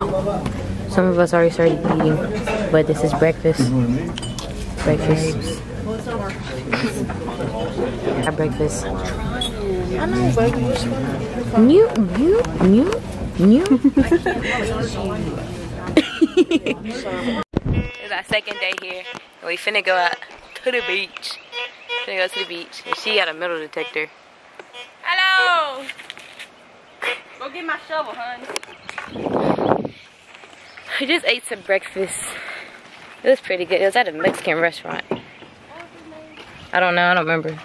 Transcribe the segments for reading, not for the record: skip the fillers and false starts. Some of us already started eating, but this is breakfast. Breakfast. At breakfast. I know, baby. It's our second day here, and we finna go out to the beach. Finna go to the beach, and she got a metal detector. Hello! Go get my shovel, hun. I just ate some breakfast. It was pretty good. It was at a Mexican restaurant. I don't know. I don't remember.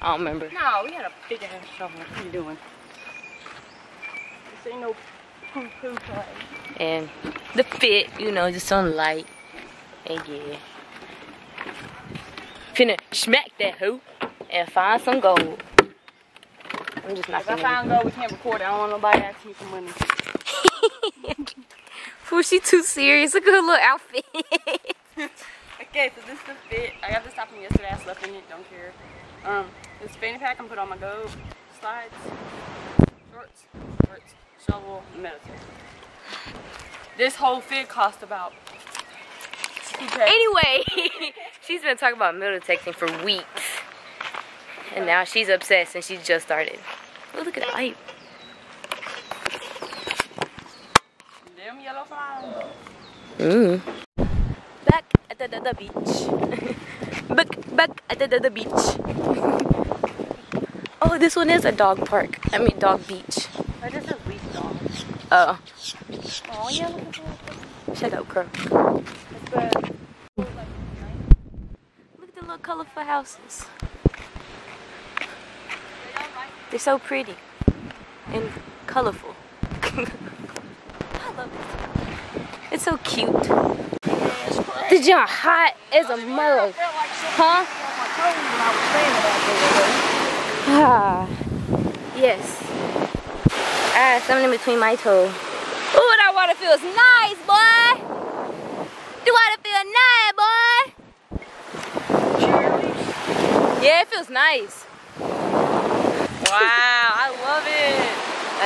I don't remember. No, we had a big ass shovel. What are you doing? This ain't no poo-poo play. And the fit, you know, just on light. And yeah. Finna smack that hoe and find some gold. I'm just not. If I find gold, we can't record it. I don't want nobody asking me for money. Fool, she too serious. Look at her little outfit. Okay, so this is the fit. I got this top from yesterday. I slept in it. Don't care. This fanny pack, I'm gonna put on my gold slides, shorts, shovel, and meditate. This whole fit cost about $2. Anyway, she's been talking about metal detecting for weeks. And now she's obsessed and she just started. Oh, look at the hype. Them yellow flies. Back at the beach. Back at the beach. Oh, this one is a dog park. I mean, dog beach. What is a weak dog? Oh. Oh, yeah. Shut up, girl. Look at the little colorful houses. They're so pretty and colorful. I love it. It's so cute. Did y'all hot as a murl? Huh? Ah, yes. I had something in between my toe. Ooh, that water feels nice, boy. The water feels nice, boy. Yeah, it feels nice. Wow, I love it.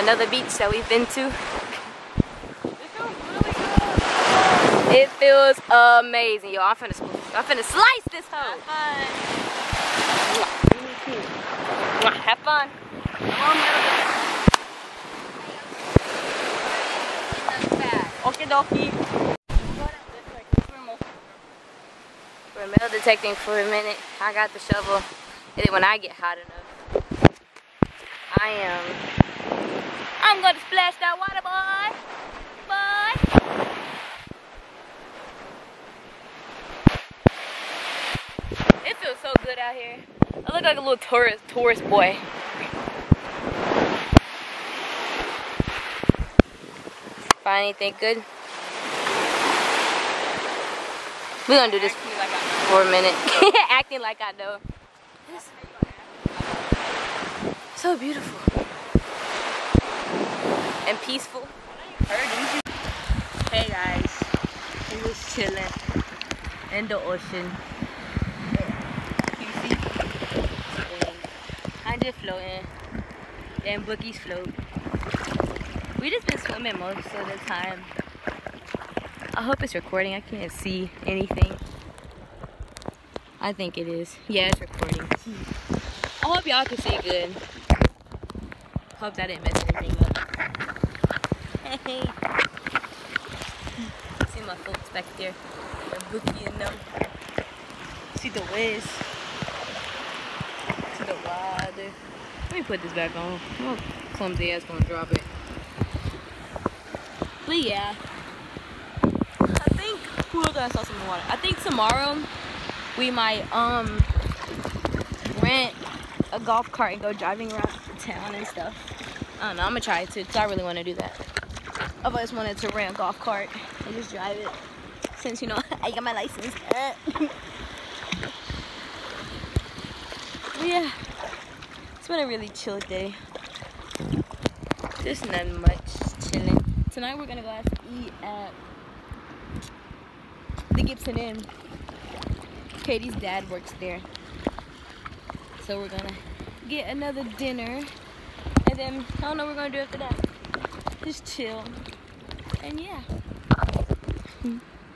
Another beach that we've been to. It feels really good. It feels amazing, y'all. I'm finna slice this hoe. Have fun. Okie dokie. We're metal detecting for a minute. I got the shovel. And then when I get hot enough, I'm gonna splash that water, boy. It feels so good out here. I look like a little tourist boy. Find anything good? We're gonna do this like for a minute. Acting like I know. This is so beautiful and peaceful. Hey guys, we're just chilling in the ocean. Floating and boogies float. We just been swimming most of the time. I hope it's recording. I can't see anything. I think it is. Yeah, it's recording. I hope y'all can see good. Hope that didn't mess anything up. Hey. See my folks back there. The boogie and them. See the waves. Let me put this back on. My clumsy ass gonna drop it. But yeah, I think we're gonna sell some water. I think tomorrow we might rent a golf cart and go driving around the town and stuff. I don't know. I'm gonna try it too because I really want to do that. I've always wanted to rent a golf cart and just drive it since, you know, I got my license. Yeah. It's been a really chill day. There's not much chilling. Tonight we're gonna go out to eat at the Gibson Inn. Katie's dad works there, so we're gonna get another dinner and with him. I don't know what we're going to do after that. Just chill. And yeah.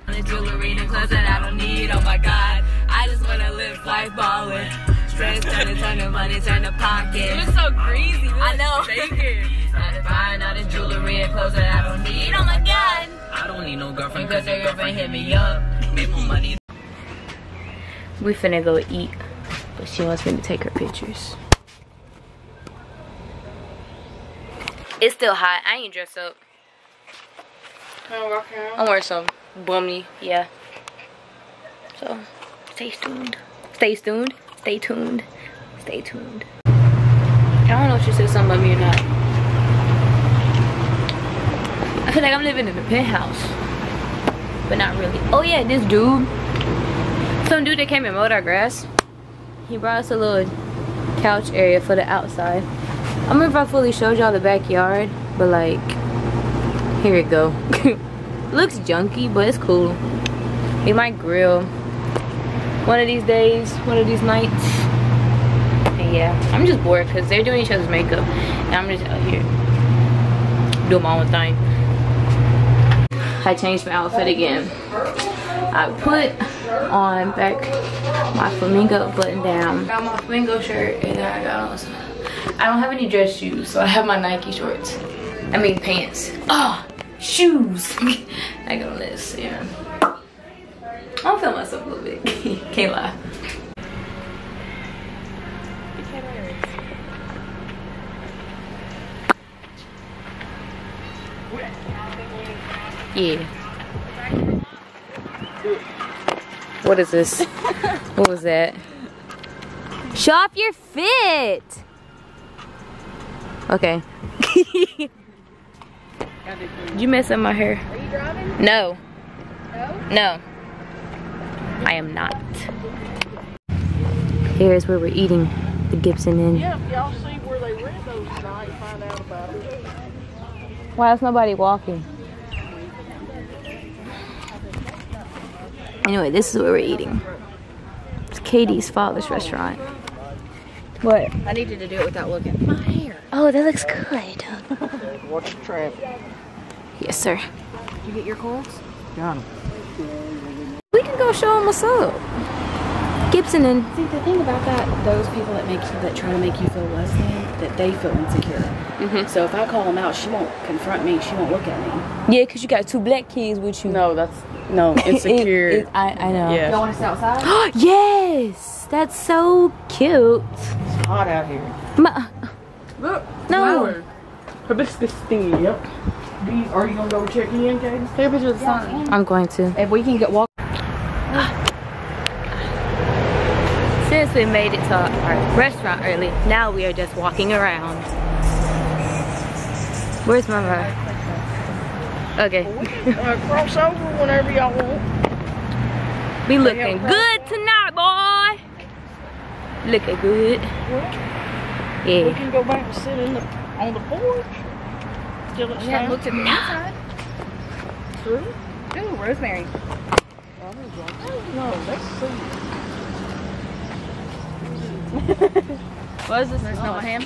The jewelry and clothes that I don't need, oh my god. I just want to live life ballin'. Stress turn to money, turn to pocket. You're so greasy. I know. Not if I ain't out of jewelry and clothes that I don't need, oh my god. I don't need no girlfriend because your girlfriend hit me up. Made more money. We finna go eat, but she wants me to take her pictures. It's still hot. I ain't dressed up. Can I walk around? I'm wearing some bummy, yeah. So, stay tuned. Stay tuned. Stay tuned. Stay tuned. I don't know if she said something about me or not. I feel like I'm living in a penthouse, but not really. Oh yeah, this dude. Some dude that came and mowed our grass. He brought us a little couch area for the outside. I don't remember if I fully showed y'all the backyard, but like, here it go. Looks junky, but it's cool. We might grill one of these days, one of these nights. And yeah, I'm just bored because they're doing each other's makeup, and I'm just out here doing my own thing. I changed my outfit again. I put on back my flamingo button down. Got my flamingo shirt, and then I got on some. I don't have any dress shoes, so I have my Nike shorts. I mean pants. Oh, shoes. I got on this, yeah. I'm feeling myself a little bit. Can't lie. Yeah. What is this? What was that? Show off your fit. Okay. You mess up my hair. Are you driving? No. No? No. I am not. Here's where we're eating, the Gibson Inn. Yeah, if y'all see where they rent those tonight, find out about them. Why is nobody walking? Anyway, this is where we're eating. It's Katie's father's restaurant. What? I needed to do it without looking. My hair. Oh, that looks good. Watch the tramp. Yes, sir. Did you get your coals? Got them. We can go show them what's up. Gibson Inn. See, the thing about that, those people that make you, that try to make you feel less than, that they feel insecure. Mm-hmm. So if I call them out, she won't confront me. She won't look at me. Yeah, because you got two black kids with you. No, that's no insecure. I know. Yeah. Y'all want us outside? Yes. That's so cute. It's hot out here. Look. No. Hibiscus thingy. Yep. Are you gonna go check in, Katie? Take a picture of the sun. I'm going to. If we can get walk. Since we made it to our restaurant early, now we are just walking around. Where's my ride? Okay. Cross over whenever y'all want. We looking good tonight, boy. Looking good. Yeah. We can go back and sit in the, on the porch. Till it's time. Looked at the inside. True. Ooh, rosemary. No, let's see. What is this? There's no ham.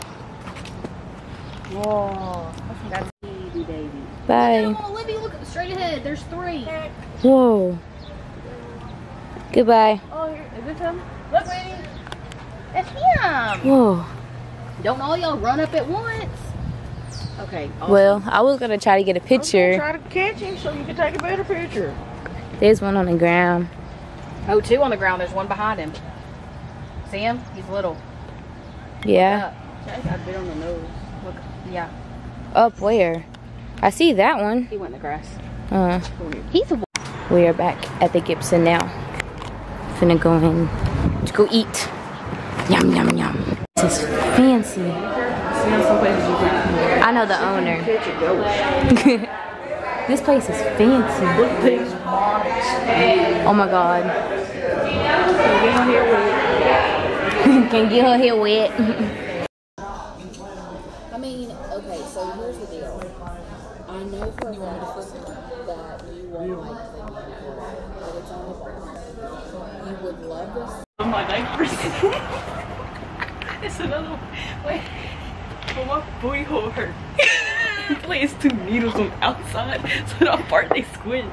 Whoa. That's easy, baby. Bye. Bye. Olivia, look straight ahead. There's three. Whoa. Goodbye. Oh, is it him? Look, baby. That's him. Whoa. Don't all y'all run up at once. Okay. Awesome. Well, I was going to try to get a picture. I was going to try to catch him so you could take a better picture. There's one on the ground. Oh, two on the ground. There's one behind him. See him? He's little. Yeah. I've been on the nose. Look. Yeah. Up where? I see that one. He went in the grass. He's a. We are back at the Gibson now. Finna go in to go eat. Yum, yum, yum. This is fancy. I know the owner. This place is fancy. Oh my god. Can get her hair wet. I mean, okay, so here's the deal. I know for a fact that you won't like the meal, but it's on the bar. You would love this. Oh my, 9%. It's another one. Wait. But my booty hole hurt. Place two needles on the outside, so that part they squid.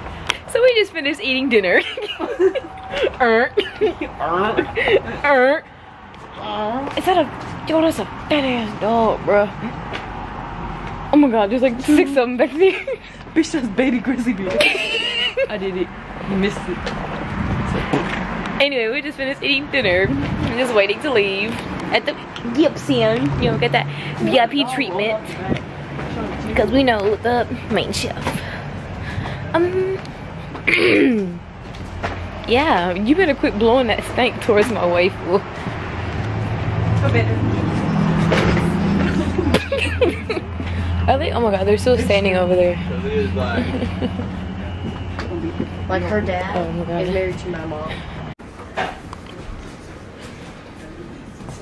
So we just finished eating dinner. Is that a, yo, that's a fat ass dog, bruh. Oh my god, there's like 6 of them back there. Bitch, that's baby grizzly bear. I did it. You missed it. Anyway, we just finished eating dinner. I'm just waiting to leave at the Gibson. You know, get that VIP treatment because we know the main chef. Yeah, you better quit blowing that stank towards my wife. Are they? Oh my god, they're still standing over there. Like her dad is married to my mom.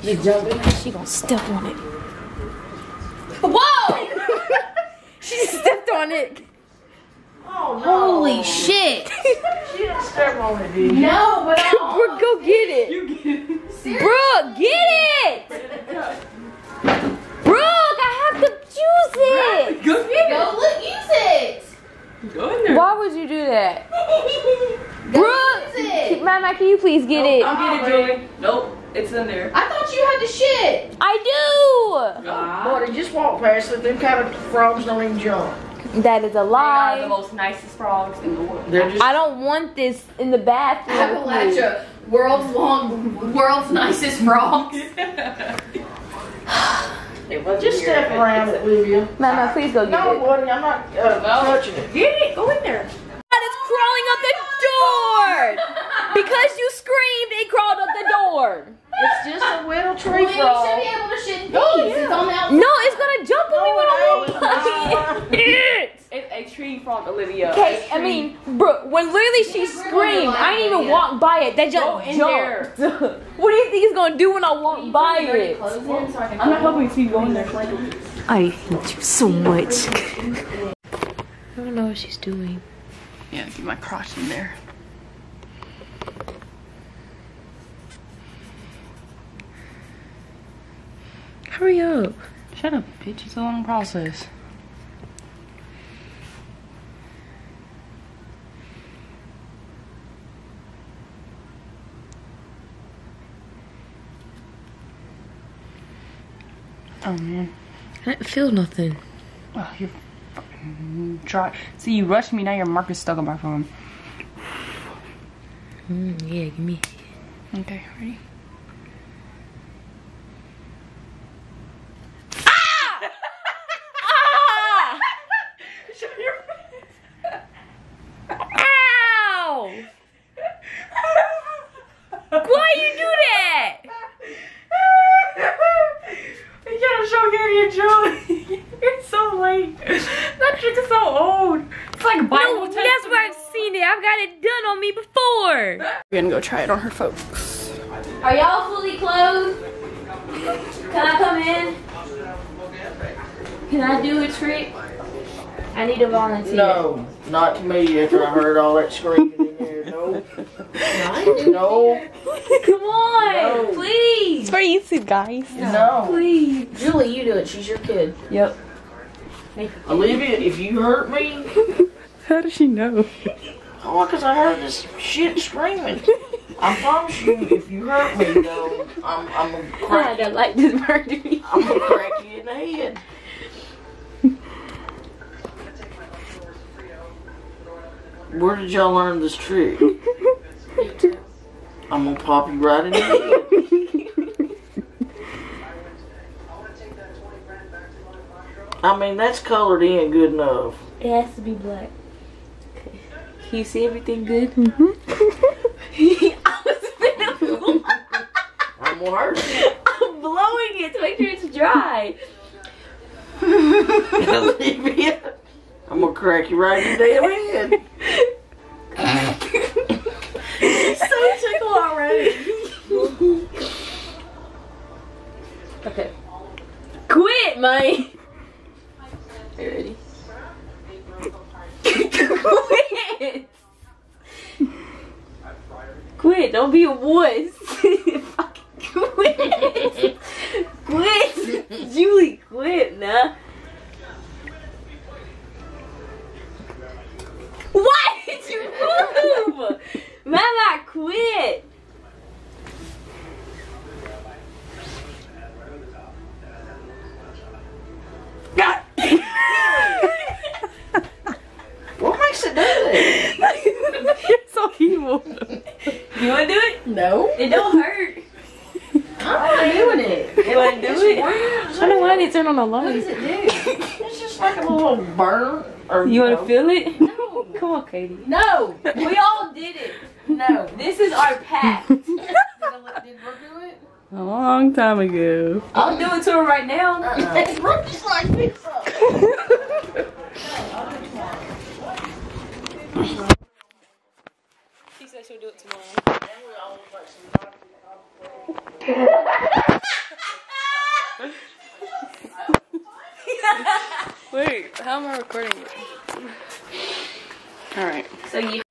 She gonna step on it. Whoa! She stepped on it. Oh, no. Holy shit! She don't step on it, dude. No, but Brooke, go get it. You get it. Seriously? Brooke, get it. Brooke, I have to use it. Go get it. Go look, use it. Go in there. Why would you do that? Brooke, Mama, can you please get it? I'll get it, Joey. Nope. It's in there. I thought you had the shit. I do. God. Lord, just walk past it. Them kind of frogs don't even jump. That is a lie. They are the most nicest frogs in the world. I don't want this in the bathroom. Appalachia, world's nicest frogs. Just step around it, will you? Mama, please go get it. No, buddy, I'm not touching it. Get it. Go in there. God, it's crawling up the door. Because you screamed, it crawled up the door. It's just a little tree frog. You should be able to shit in peace. Oh, yeah. It's on the outside. No, it's gonna jump on me when I plug it. It's a tree frog, Olivia. Okay, I mean, Brooke, when literally she screamed, I didn't even walk by it. That just jumped. What do you think it's gonna do when I walk by it? I'm not helping you go in there. I hate you so much. I don't know what she's doing. Yeah, get my crotch in there. Hurry up. Shut up, bitch. It's a long process. I didn't feel nothing. Oh, you're fucking dry. See, you rushed me. Now your marker's stuck on my phone. Yeah, give me. Okay, ready? We're gonna go try it on her folks. Are y'all fully clothed? Can I come in? Can I do a trick? I need a volunteer. No, not me after I heard all that screaming in here. No. No. Come on, no. Please. It's for YouTube, guys. No. Please. Julie, you do it. She's your kid. Yep. Olivia, if you hurt me. How does she know? Oh, because I heard this shit screaming. I promise you, if you hurt me, though, I'm going to crack you. I don't like this murder. I'm going to crack you in the head. Where did y'all learn this trick? I'm going to pop you right in the head. I mean, that's colored in good enough. It has to be black. Can you see everything good? Mm-hmm. I was finna blow. I'm worse. I'm blowing it to make sure it's dry. Olivia, I'm gonna crack you right in the damn head. She's so tickled already. Okay. Quit, mate. Are you ready? Quit! Quit! Don't be a wuss! Fucking quit! Quit! Julie, quit, nah. Why did you move? Mama, quit. What makes it do this? It's so evil. You wanna do it? No. It don't hurt. I'm not doing it. You wanna do it? I don't want it turn on the light. What does it do? It's just like a little burn. Or you wanna feel it? No. Come on, Katie. No. We all did it. No. This is our pact. Did we do it? A long time ago. I'll do it to her right now. It's just like pizza. She said she'll do it tomorrow. Wait, how am I recording it? Alright. So you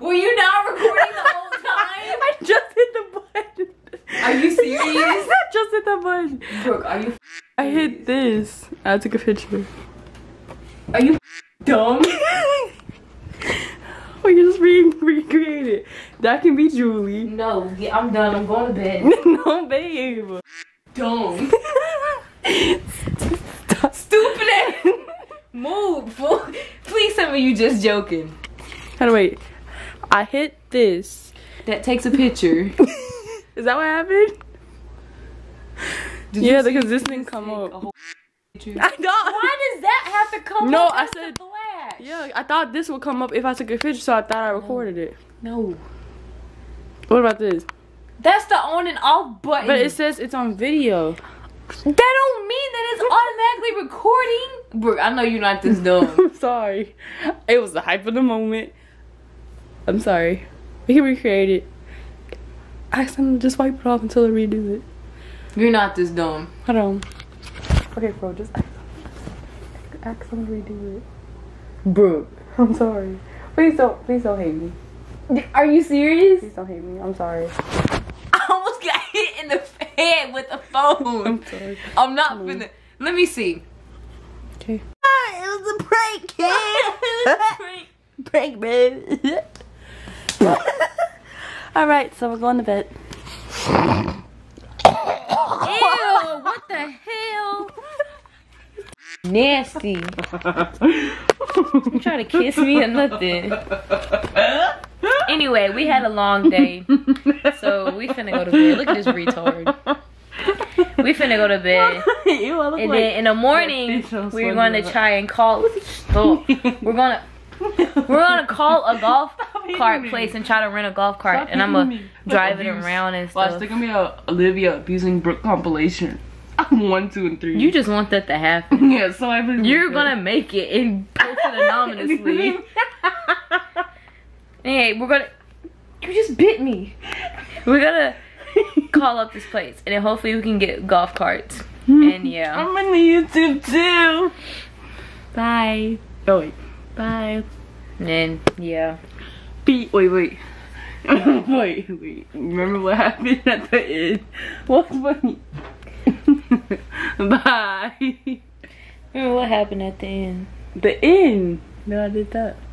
were you not recording the whole time? I just hit the button. Are you serious? I just hit the button. Brooke, are you I hit this. I took a picture. Are you dumb? Or you just recreate it. That can be Julie. No, yeah, I'm done. I'm going to bed. No, babe. Dumb. Stupid ass. Move, fool. Please tell me you just joking. How do I wait? I hit this. That takes a picture. Is that what happened? Did yeah, because this didn't come up. I don't. Why does that have to come up? No, I said flash. Yeah, I thought this would come up if I took a picture, so I thought I recorded it. No. What about this? That's the on and off button. But it says it's on video. That don't mean that it's automatically recording. Brooke, I know you're not this dumb. I'm sorry. It was the hype of the moment. I'm sorry. We can recreate it. I just wipe it off until I redo it. You're not this dumb. Hold on. Okay, bro, just accidentally redo it. Brooke, I'm sorry. Please don't hate me. Are you serious? Please don't hate me. I'm sorry. I almost got hit in the head with a phone. I'm sorry. I'm not finna. Let me see. Okay. Ah, it was a prank, kid. Prank, babe. All right, so we're going to bed. Ew! What the hell? Nasty. You trying to kiss me or nothing? Anyway, we had a long day, so we finna go to bed. Look at this retard. We finna go to bed, and then in the morning we're gonna try and call. We're gonna call a golf cart place and try to rent a golf cart. Stop, and I'm gonna drive it around and stuff. Watch, there's gonna be a Olivia abusing Brooke compilation. I'm 1, 2, and 3. You just want that to happen. Yeah, so I believe you're gonna make it and post it anonymously. Hey, you just bit me. We're gonna call up this place and then hopefully we can get golf carts. And yeah, I'm on the YouTube too. Bye. Oh wait. Bye. And yeah. Wait. Remember what happened at the end? What's funny? Bye. Remember what happened at the end? The end? No, I did that.